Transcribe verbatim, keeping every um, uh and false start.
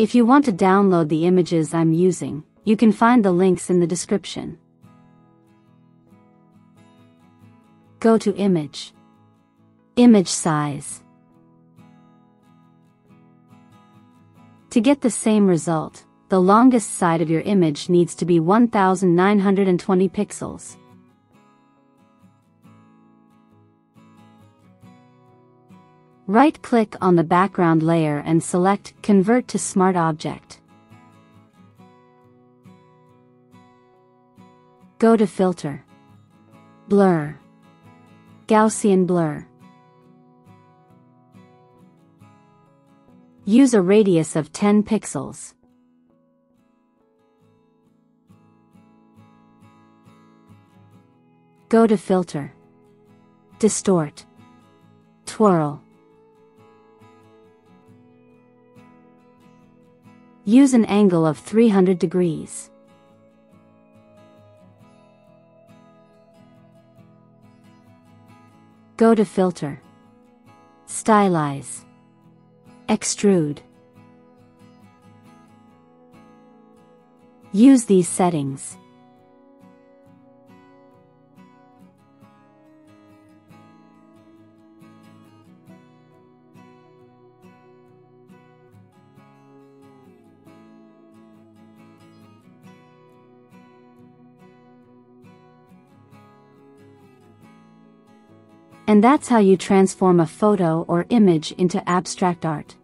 If you want to download the images I'm using, you can find the links in the description. Go to Image. Image Size. To get the same result, the longest side of your image needs to be one thousand nine hundred twenty pixels. Right-click on the background layer and select Convert to Smart Object. Go to Filter, Blur, Gaussian Blur. Use a radius of ten pixels. Go to Filter, Distort, Twirl. Use an angle of three hundred degrees. Go to Filter, Stylize, Extrude. Use these settings. And that's how you transform a photo or image into abstract art.